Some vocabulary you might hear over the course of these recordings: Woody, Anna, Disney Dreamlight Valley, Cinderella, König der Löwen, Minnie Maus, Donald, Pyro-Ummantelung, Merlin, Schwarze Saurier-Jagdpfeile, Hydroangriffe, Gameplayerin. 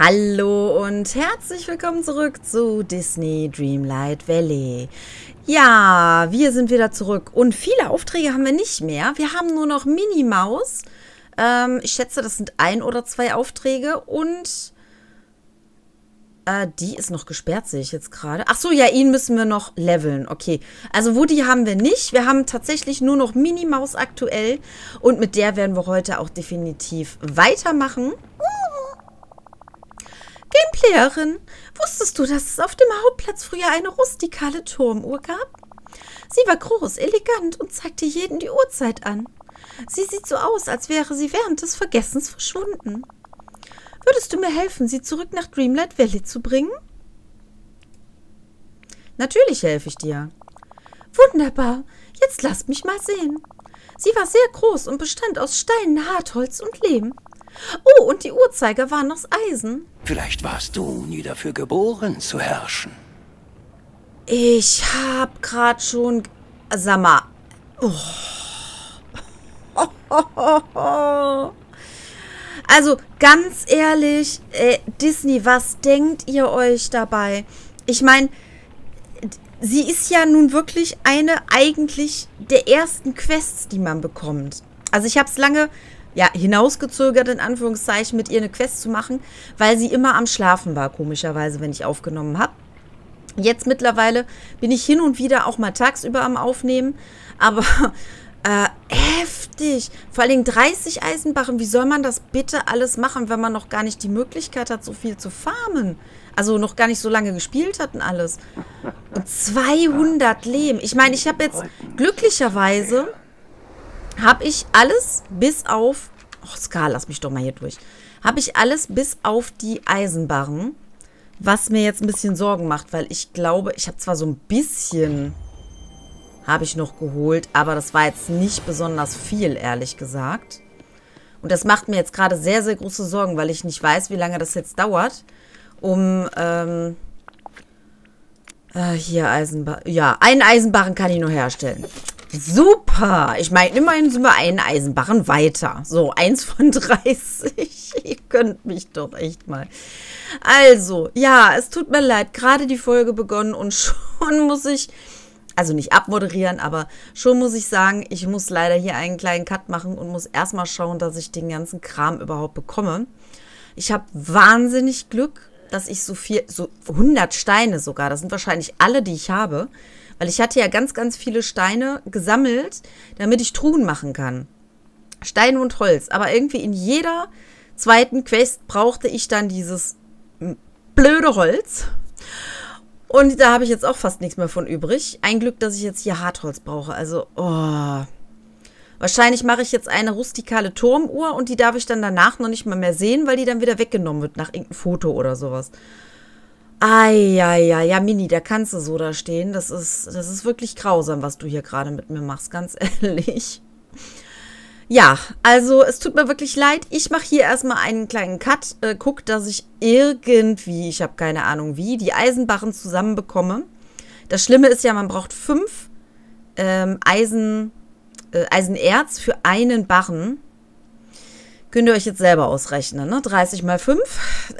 Hallo und herzlich willkommen zurück zu Disney Dreamlight Valley. Ja, wir sind wieder zurück und viele Aufträge haben wir nicht mehr. Wir haben nur noch Minnie Maus. Ich schätze, das sind 1 oder 2 Aufträge und die ist noch gesperrt, sehe ich jetzt gerade. Ach so, ja, ihn müssen wir noch leveln. Okay, also Woody haben wir nicht. Wir haben tatsächlich nur noch Minnie Maus aktuell und mit der werden wir heute auch definitiv weitermachen. Gameplayerin, wusstest du, dass es auf dem Hauptplatz früher eine rustikale Turmuhr gab? Sie war groß, elegant und zeigte jedem die Uhrzeit an. Sie sieht so aus, als wäre sie während des Vergessens verschwunden. Würdest du mir helfen, sie zurück nach Dreamlight Valley zu bringen? Natürlich helfe ich dir. Wunderbar, jetzt lasst mich mal sehen. Sie war sehr groß und bestand aus Steinen, Hartholz und Lehm. Oh, und die Uhrzeiger waren aus Eisen. Vielleicht warst du nie dafür geboren, zu herrschen. Ich hab grad schon... Sag mal... Oh. Oh, oh, oh, oh. Also, ganz ehrlich, Disney, was denkt ihr euch dabei? Ich meine, sie ist ja nun wirklich eine eigentlich der ersten Quests, die man bekommt. Also, ich hab's lange... ja, hinausgezögert, in Anführungszeichen, mit ihr eine Quest zu machen, weil sie immer am Schlafen war, komischerweise, wenn ich aufgenommen habe. Jetzt mittlerweile bin ich hin und wieder auch mal tagsüber am Aufnehmen, aber heftig. Vor allen Dingen 30 Eisenbarren, wie soll man das bitte alles machen, wenn man noch gar nicht die Möglichkeit hat, so viel zu farmen? Also noch gar nicht so lange gespielt hat und alles. Und 200 Lehm. Ich meine, ich habe jetzt glücklicherweise... habe ich alles bis auf... Och, Ska, lass mich doch mal hier durch. Habe ich alles bis auf die Eisenbarren. Was mir jetzt ein bisschen Sorgen macht, weil ich glaube, ich habe zwar so ein bisschen... habe ich noch geholt, aber das war jetzt nicht besonders viel, ehrlich gesagt. Und das macht mir jetzt gerade sehr, sehr große Sorgen, weil ich nicht weiß, wie lange das jetzt dauert, um... hier Eisenbarren... Ja, einen Eisenbarren kann ich nur herstellen. Super! Ich meine, immerhin sind wir einen Eisenbarren weiter. So, 1 von 30. Ihr könnt mich doch echt mal. Also, ja, es tut mir leid. Gerade die Folge begonnen und schon muss ich, also nicht abmoderieren, aber schon muss ich sagen, ich muss leider hier einen kleinen Cut machen und muss erstmal schauen, dass ich den ganzen Kram überhaupt bekomme. Ich habe wahnsinnig Glück, dass ich so viel, so 100 Steine sogar, das sind wahrscheinlich alle, die ich habe, weil ich hatte ja ganz, ganz viele Steine gesammelt, damit ich Truhen machen kann. Steine und Holz. Aber irgendwie in jeder zweiten Quest brauchte ich dann dieses blöde Holz. Und da habe ich jetzt auch fast nichts mehr von übrig. Ein Glück, dass ich jetzt hier Hartholz brauche. Also, oh. Wahrscheinlich mache ich jetzt eine rustikale Turmuhr und die darf ich dann danach noch nicht mal mehr sehen, weil die dann wieder weggenommen wird nach irgendeinem Foto oder sowas. Eieiei, ja, Mini, da kannst du so da stehen. Das ist wirklich grausam, was du hier gerade mit mir machst, ganz ehrlich. Ja, also es tut mir wirklich leid. Ich mache hier erstmal einen kleinen Cut. Guck, dass ich irgendwie, ich habe keine Ahnung wie, die Eisenbarren zusammenbekomme. Das Schlimme ist ja, man braucht 5 Eisenerz für einen Barren. Könnt ihr euch jetzt selber ausrechnen, ne? 30 mal 5.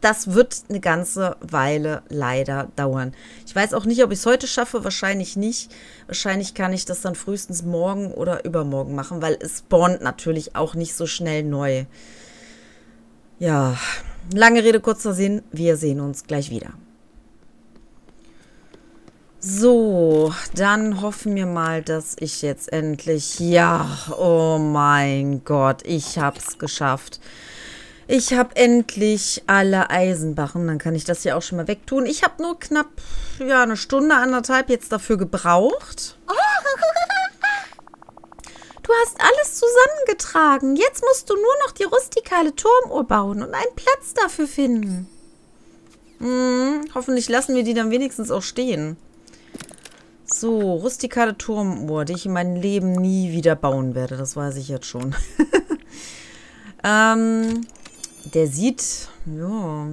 Das wird eine ganze Weile leider dauern. Ich weiß auch nicht, ob ich es heute schaffe. Wahrscheinlich nicht. Wahrscheinlich kann ich das dann frühestens morgen oder übermorgen machen, weil es spawnt natürlich auch nicht so schnell neu. Ja, lange Rede, kurzer Sinn. Wir sehen uns gleich wieder. So, dann hoffen wir mal, dass ich jetzt endlich... Ja, oh mein Gott, ich hab's geschafft. Ich habe endlich alle Eisenbarren. Dann kann ich das hier auch schon mal wegtun. Ich habe nur knapp, ja, 1 Stunde, 1,5 jetzt dafür gebraucht. Du hast alles zusammengetragen. Jetzt musst du nur noch die rustikale Turmuhr bauen und einen Platz dafür finden. Hoffentlich lassen wir die dann wenigstens auch stehen. So, rustikale Turmuhr, die ich in meinem Leben nie wieder bauen werde. Das weiß ich jetzt schon. Der sieht, ja.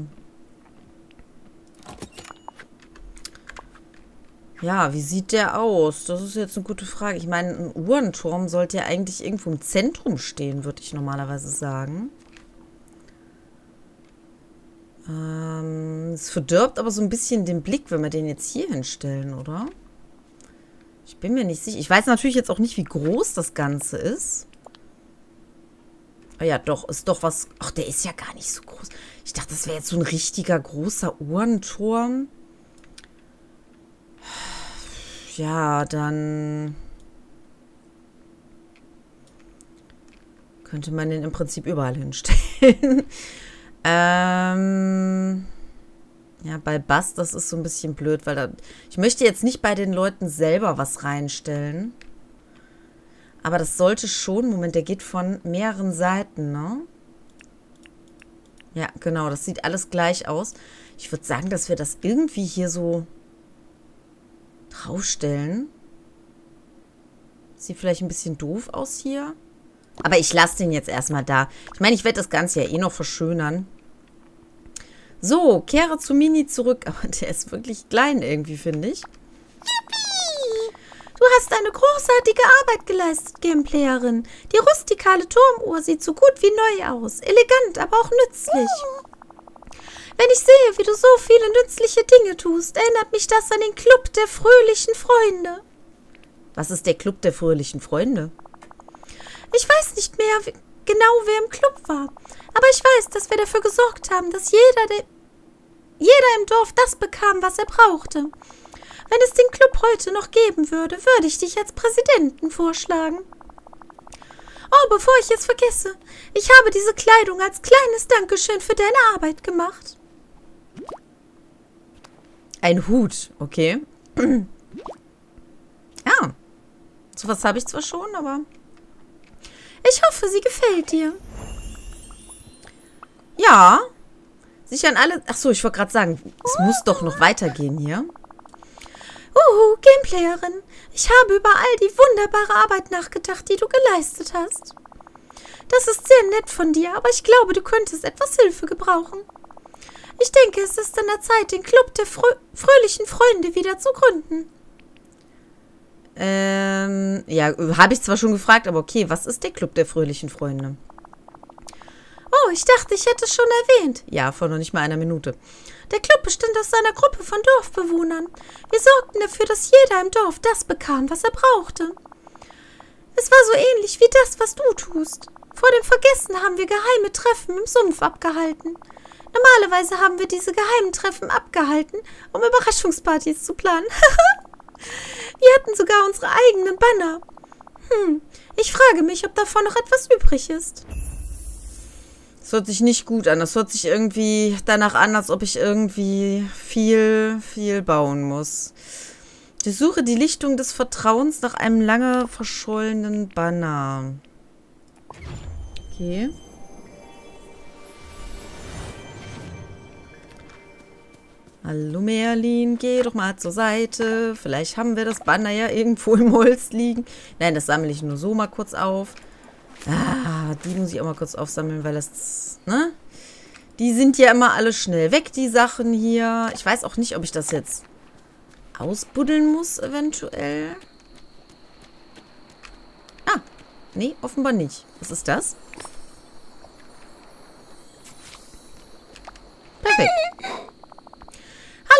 Ja, wie sieht der aus? Das ist jetzt eine gute Frage. Ich meine, ein Uhrenturm sollte ja eigentlich irgendwo im Zentrum stehen, würde ich normalerweise sagen. Es verdirbt aber so ein bisschen den Blick, wenn wir den jetzt hier hinstellen, oder? Ich bin mir nicht sicher. Ich weiß natürlich jetzt auch nicht, wie groß das Ganze ist. Oh ja, doch, ist doch was... Ach, der ist ja gar nicht so groß. Ich dachte, das wäre jetzt so ein richtiger, großer Uhrenturm. Ja, dann... könnte man den im Prinzip überall hinstellen. Ja, bei Bass, das ist so ein bisschen blöd, weil da... Ich möchte jetzt nicht bei den Leuten selber was reinstellen. Aber das sollte schon... Moment, der geht von mehreren Seiten, ne? Ja, genau, das sieht alles gleich aus. Ich würde sagen, dass wir das irgendwie hier so draufstellen. Sieht vielleicht ein bisschen doof aus hier. Aber ich lasse den jetzt erstmal da. Ich meine, ich werde das Ganze ja eh noch verschönern. So, kehre zu Minnie zurück. Aber der ist wirklich klein irgendwie, finde ich. Yippie! Du hast eine großartige Arbeit geleistet, Gameplayerin. Die rustikale Turmuhr sieht so gut wie neu aus. Elegant, aber auch nützlich. Wenn ich sehe, wie du so viele nützliche Dinge tust, erinnert mich das an den Club der fröhlichen Freunde. Was ist der Club der fröhlichen Freunde? Ich weiß nicht mehr genau, wer im Club war. Aber ich weiß, dass wir dafür gesorgt haben, dass jeder im Dorf das bekam, was er brauchte. Wenn es den Club heute noch geben würde, würde ich dich als Präsidenten vorschlagen. Oh, bevor ich es vergesse, ich habe diese Kleidung als kleines Dankeschön für deine Arbeit gemacht. Ein Hut, okay. Ah, sowas habe ich zwar schon, aber... Ich hoffe, sie gefällt dir. Ja. Sich an alle... Achso, ich wollte gerade sagen, es muss doch noch weitergehen hier. Gameplayerin. Ich habe über all die wunderbare Arbeit nachgedacht, die du geleistet hast. Das ist sehr nett von dir, aber ich glaube, du könntest etwas Hilfe gebrauchen. Ich denke, es ist an der Zeit, den Club der fröhlichen Freunde wieder zu gründen. Ja, habe ich zwar schon gefragt, aber okay, was ist der Club der fröhlichen Freunde? Oh, ich dachte, ich hätte es schon erwähnt. Ja, vor noch nicht mal einer Minute. Der Club bestand aus einer Gruppe von Dorfbewohnern. Wir sorgten dafür, dass jeder im Dorf das bekam, was er brauchte. Es war so ähnlich wie das, was du tust. Vor dem Vergessen haben wir geheime Treffen im Sumpf abgehalten. Normalerweise haben wir diese geheimen Treffen abgehalten, um Überraschungspartys zu planen. Wir hatten sogar unsere eigenen Banner. Ich frage mich, ob davon noch etwas übrig ist. Das hört sich nicht gut an. Das hört sich irgendwie danach an, als ob ich irgendwie viel bauen muss. Ich suche die Lichtung des Vertrauens nach einem lange verschollenen Banner. Okay. Hallo Merlin, geh doch mal zur Seite. Vielleicht haben wir das Banner ja irgendwo im Holz liegen. Nein, das sammle ich nur so mal kurz auf. Ah, die muss ich auch mal kurz aufsammeln, weil das... Ne? Die sind ja immer alle schnell weg, die Sachen hier. Ich weiß auch nicht, ob ich das jetzt ausbuddeln muss, eventuell. Ah, nee, offenbar nicht. Was ist das? Perfekt.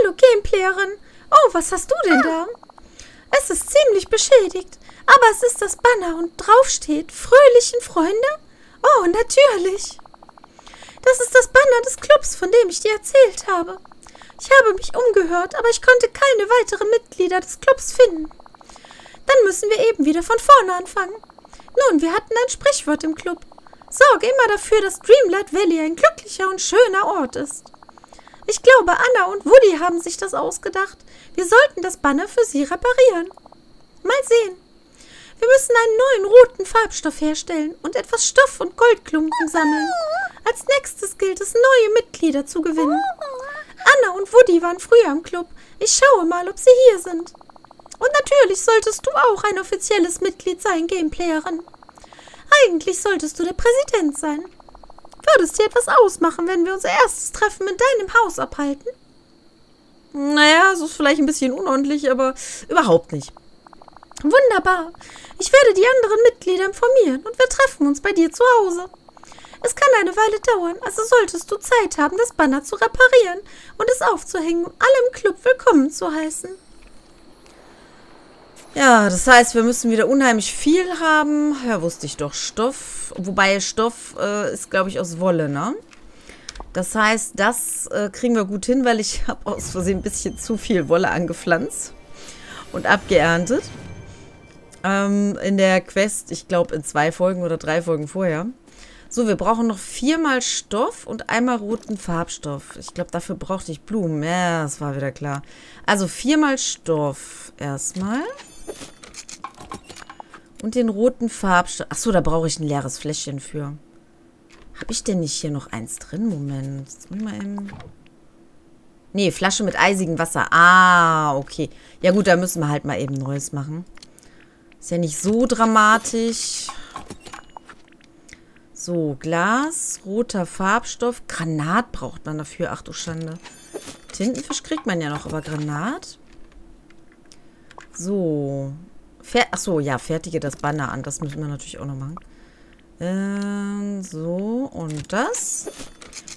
Hallo, Gameplayerin. Oh, was hast du denn da? Es ist ziemlich beschädigt. Aber es ist das Banner und drauf steht fröhlichen Freunde? Oh, natürlich. Das ist das Banner des Clubs, von dem ich dir erzählt habe. Ich habe mich umgehört, aber ich konnte keine weiteren Mitglieder des Clubs finden. Dann müssen wir eben wieder von vorne anfangen. Nun, wir hatten ein Sprichwort im Club. Sorge immer dafür, dass Dreamlight Valley ein glücklicher und schöner Ort ist. Ich glaube, Anna und Woody haben sich das ausgedacht. Wir sollten das Banner für sie reparieren. Mal sehen. Wir müssen einen neuen roten Farbstoff herstellen und etwas Stoff und Goldklumpen sammeln. Als nächstes gilt es, neue Mitglieder zu gewinnen. Anna und Woody waren früher im Club. Ich schaue mal, ob sie hier sind. Und natürlich solltest du auch ein offizielles Mitglied sein, Gameplayerin. Eigentlich solltest du der Präsident sein. Würdest du dir etwas ausmachen, wenn wir unser erstes Treffen in deinem Haus abhalten? Naja, so ist vielleicht ein bisschen unordentlich, aber überhaupt nicht. Wunderbar. Ich werde die anderen Mitglieder informieren und wir treffen uns bei dir zu Hause. Es kann eine Weile dauern, also solltest du Zeit haben, das Banner zu reparieren und es aufzuhängen, um alle im Club willkommen zu heißen. Ja, das heißt, wir müssen wieder unheimlich viel haben. Ja, wusste ich doch. Stoff. Wobei Stoff ist, glaube ich, aus Wolle, ne? Das heißt, das kriegen wir gut hin, weil ich habe aus Versehen ein bisschen zu viel Wolle angepflanzt und abgeerntet. In der Quest, ich glaube, in 2 Folgen oder 3 Folgen vorher. So, wir brauchen noch 4-mal Stoff und 1-mal roten Farbstoff. Ich glaube, dafür brauchte ich Blumen. Ja, das war wieder klar. Also 4-mal Stoff erstmal. Und den roten Farbstoff. Achso, da brauche ich ein leeres Fläschchen für. Habe ich denn nicht hier noch eins drin? Moment. Nee, Flasche mit eisigem Wasser. Ah, okay. Ja gut, da müssen wir halt mal eben Neues machen. Ist ja nicht so dramatisch. So, Glas, roter Farbstoff. Granat braucht man dafür. Ach du Schande. Tintenfisch kriegt man ja noch, aber Granat. So. Achso, ja, fertige das Banner an. Das müssen wir natürlich auch noch machen. So, und das.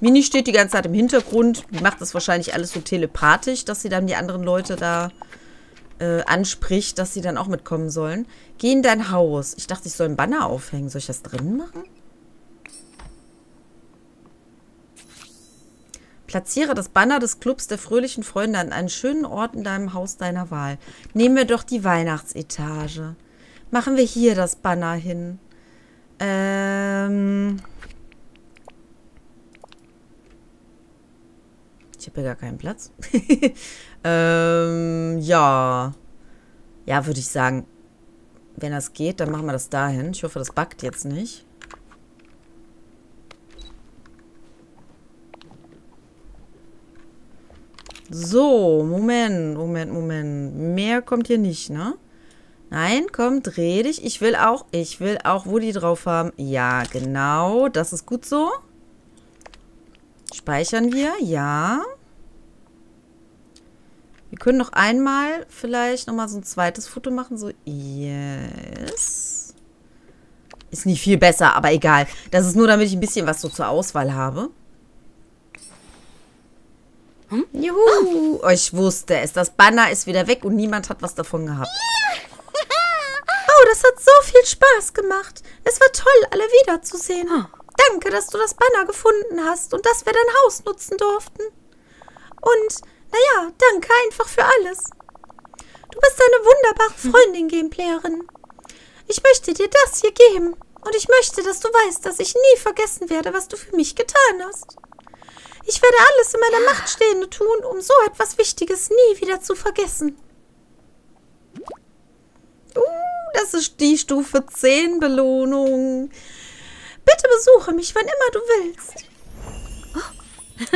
Minnie steht die ganze Zeit im Hintergrund. Die macht das wahrscheinlich alles so telepathisch, dass sie dann die anderen Leute da anspricht, dass sie dann auch mitkommen sollen. Geh in dein Haus. Ich dachte, ich soll ein Banner aufhängen. Soll ich das drinnen machen? Platziere das Banner des Clubs der fröhlichen Freunde an einen schönen Ort in deinem Haus deiner Wahl. Nehmen wir doch die Weihnachtsetage. Machen wir hier das Banner hin. Ich habe ja gar keinen Platz. Ja. Ja, würde ich sagen, wenn das geht, dann machen wir das dahin. Ich hoffe, das buggt jetzt nicht. So, Moment, Moment, Moment. Mehr kommt hier nicht, ne? Nein, komm, dreh dich. Ich will auch Woody drauf haben. Ja, genau, das ist gut so. Speichern wir, ja. Wir können noch einmal vielleicht nochmal so ein zweites Foto machen. So, yes. Ist nicht viel besser, aber egal. Das ist nur, damit ich ein bisschen was so zur Auswahl habe. Hm? Juhu! Oh, ich wusste es. Das Banner ist wieder weg und niemand hat was davon gehabt. Oh, das hat so viel Spaß gemacht. Es war toll, alle wiederzusehen. Danke, dass du das Banner gefunden hast und dass wir dein Haus nutzen durften. Und, naja, danke einfach für alles. Du bist eine wunderbare Freundin, Gameplayerin. Ich möchte dir das hier geben. Und ich möchte, dass du weißt, dass ich nie vergessen werde, was du für mich getan hast. Ich werde alles in meiner Macht Stehende tun, um so etwas Wichtiges nie wieder zu vergessen. Das ist die Stufe 10 Belohnung. Bitte besuche mich, wann immer du willst.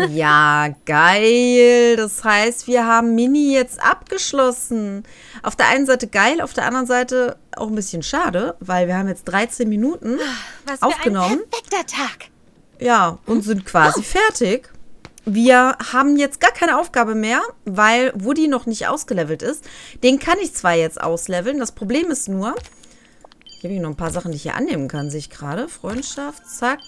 Oh. Ja, geil. Das heißt, wir haben Minnie jetzt abgeschlossen. Auf der einen Seite geil, auf der anderen Seite auch ein bisschen schade, weil wir haben jetzt 13 Minuten aufgenommen. Was für ein perfekter Tag. Ja, und sind quasi fertig. Wir haben jetzt gar keine Aufgabe mehr, weil Woody noch nicht ausgelevelt ist. Den kann ich zwar jetzt ausleveln, das Problem ist nur, ich habe hier noch ein paar Sachen, die ich hier annehmen kann, sehe ich gerade. Freundschaft, zack.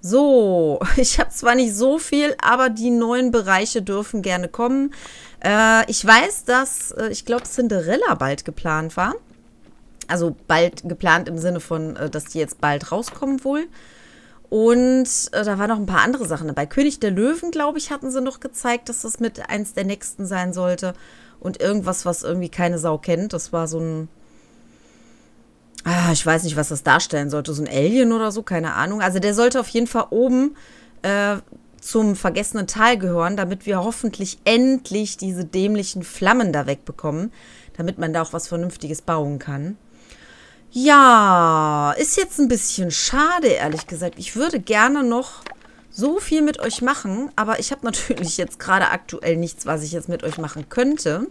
So, ich habe zwar nicht so viel, aber die neuen Bereiche dürfen gerne kommen. Ich weiß, dass, ich glaube, Cinderella bald geplant war. Also bald geplant im Sinne von, dass die jetzt bald rauskommen wohl. Und da waren noch ein paar andere Sachen. Bei König der Löwen, glaube ich, hatten sie noch gezeigt, dass das mit eins der nächsten sein sollte. Und irgendwas, was irgendwie keine Sau kennt. Das war so ein... ich weiß nicht, was das darstellen sollte. So ein Alien oder so, keine Ahnung. Also der sollte auf jeden Fall oben zum vergessenen Tal gehören, damit wir hoffentlich endlich diese dämlichen Flammen da wegbekommen. Damit man da auch was Vernünftiges bauen kann. Ja, ist jetzt ein bisschen schade, ehrlich gesagt. Ich würde gerne noch so viel mit euch machen, aber ich habe natürlich jetzt gerade aktuell nichts, was ich jetzt mit euch machen könnte.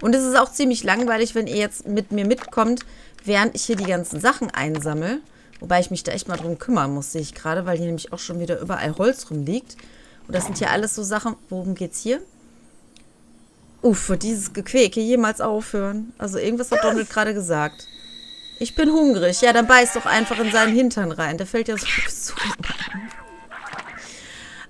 Und es ist auch ziemlich langweilig, wenn ihr jetzt mit mir mitkommt, während ich hier die ganzen Sachen einsammle. Wobei ich mich da echt mal drum kümmern muss, sehe ich gerade, weil hier nämlich auch schon wieder überall Holz rumliegt. Und das sind hier alles so Sachen, worum geht's hier? Uff, wird dieses Gequäke jemals aufhören? Also irgendwas hat Donald gerade gesagt. Ich bin hungrig. Ja, dann beiß doch einfach in seinen Hintern rein. Der fällt ja so zu.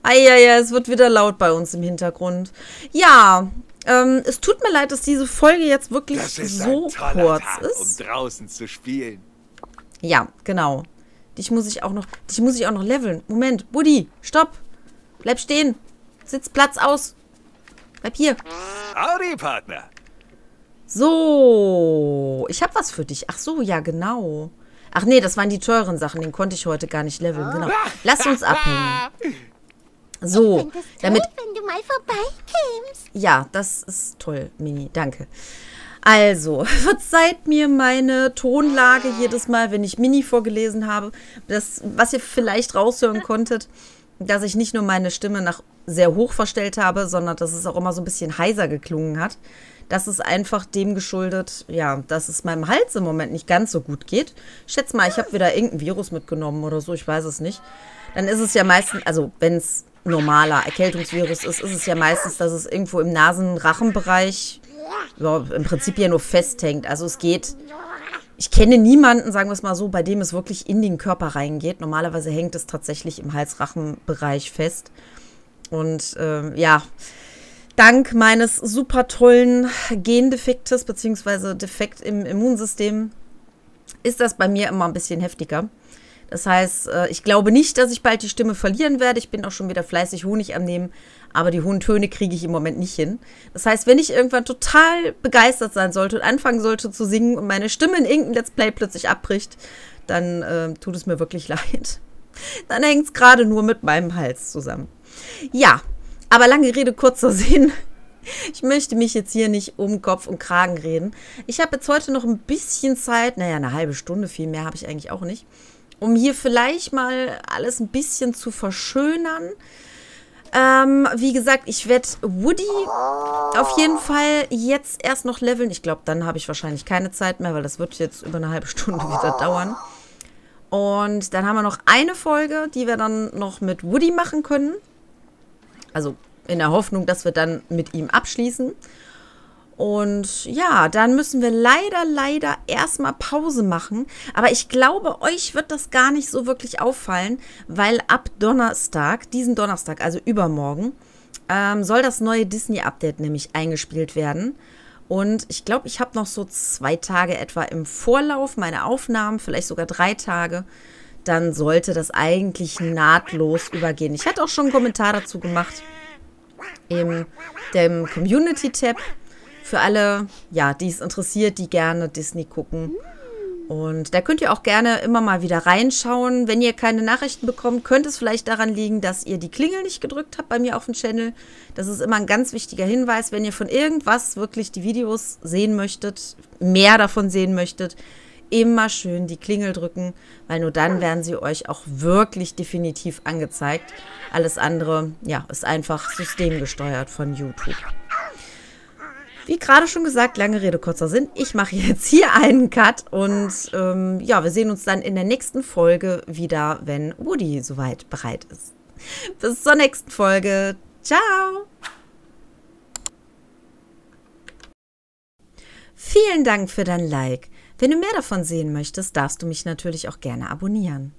Eieiei, es wird wieder laut bei uns im Hintergrund. Ja, es tut mir leid, dass diese Folge jetzt wirklich so kurz ist. Um draußen zu spielen. Ja, genau. Dich muss ich auch noch leveln. Moment, Woody, stopp. Bleib stehen. Sitz Platz aus. Bleib hier. Howdy, Partner. So, ich habe was für dich. Ach so, ja, genau. Ach nee, das waren die teuren Sachen. Den konnte ich heute gar nicht leveln. Genau. Lass uns abhängen. So, damit... Ich fände es toll, wenn du mal vorbeikämst. Ja, das ist toll, Minnie. Danke. Also, verzeiht mir meine Tonlage jedes Mal, wenn ich Minnie vorgelesen habe. Das, was ihr vielleicht raushören konntet, dass ich nicht nur meine Stimme nach sehr hoch verstellt habe, sondern dass es auch immer so ein bisschen heiser geklungen hat. Das ist einfach dem geschuldet, ja, dass es meinem Hals im Moment nicht ganz so gut geht. Ich schätze mal, ich habe wieder irgendein Virus mitgenommen oder so, ich weiß es nicht. Dann ist es ja meistens, also wenn es normaler Erkältungsvirus ist, ist es ja meistens, dass es irgendwo im Nasen-Rachenbereich ja, im Prinzip ja nur festhängt. Also es geht, ich kenne niemanden, sagen wir es mal so, bei dem es wirklich in den Körper reingeht. Normalerweise hängt es tatsächlich im Hals-Rachenbereich fest. Und ja... Dank meines super tollen Gendefektes bzw. Defekt im Immunsystem ist das bei mir immer ein bisschen heftiger. Das heißt, ich glaube nicht, dass ich bald die Stimme verlieren werde. Ich bin auch schon wieder fleißig Honig am Nehmen, aber die hohen Töne kriege ich im Moment nicht hin. Das heißt, wenn ich irgendwann total begeistert sein sollte und anfangen sollte zu singen und meine Stimme in irgendeinem Let's Play plötzlich abbricht, dann tut es mir wirklich leid. Dann hängt es gerade nur mit meinem Hals zusammen. Ja. Aber lange Rede, kurzer Sinn. Ich möchte mich jetzt hier nicht um Kopf und Kragen reden. Ich habe jetzt heute noch ein bisschen Zeit, naja, eine halbe Stunde, viel mehr habe ich eigentlich auch nicht, um hier vielleicht mal alles ein bisschen zu verschönern. Wie gesagt, ich werde Woody auf jeden Fall jetzt erst noch leveln. Ich glaube, dann habe ich wahrscheinlich keine Zeit mehr, weil das wird jetzt über eine halbe Stunde wieder dauern. Und dann haben wir noch eine Folge, die wir dann noch mit Woody machen können. Also in der Hoffnung, dass wir dann mit ihm abschließen. Und ja, dann müssen wir leider erstmal Pause machen. Aber ich glaube, euch wird das gar nicht so wirklich auffallen, weil ab Donnerstag, diesen Donnerstag, also übermorgen, soll das neue Disney-Update nämlich eingespielt werden. Und ich glaube, ich habe noch so 2 Tage etwa im Vorlauf meine Aufnahmen, vielleicht sogar 3 Tage. Dann sollte das eigentlich nahtlos übergehen. Ich hatte auch schon einen Kommentar dazu gemacht in dem Community-Tab für alle, ja, die es interessiert, die gerne Disney gucken. Und da könnt ihr auch gerne immer mal wieder reinschauen. Wenn ihr keine Nachrichten bekommt, könnte es vielleicht daran liegen, dass ihr die Klingel nicht gedrückt habt bei mir auf dem Channel. Das ist immer ein ganz wichtiger Hinweis. Wenn ihr von irgendwas wirklich die Videos sehen möchtet, mehr davon sehen möchtet, immer schön die Klingel drücken, weil nur dann werden sie euch auch wirklich definitiv angezeigt. Alles andere, ja, ist einfach systemgesteuert von YouTube. Wie gerade schon gesagt, lange Rede, kurzer Sinn. Ich mache jetzt hier einen Cut und ja, wir sehen uns dann in der nächsten Folge wieder, wenn Woody soweit bereit ist. Bis zur nächsten Folge. Ciao! Vielen Dank für dein Like. Wenn du mehr davon sehen möchtest, darfst du mich natürlich auch gerne abonnieren.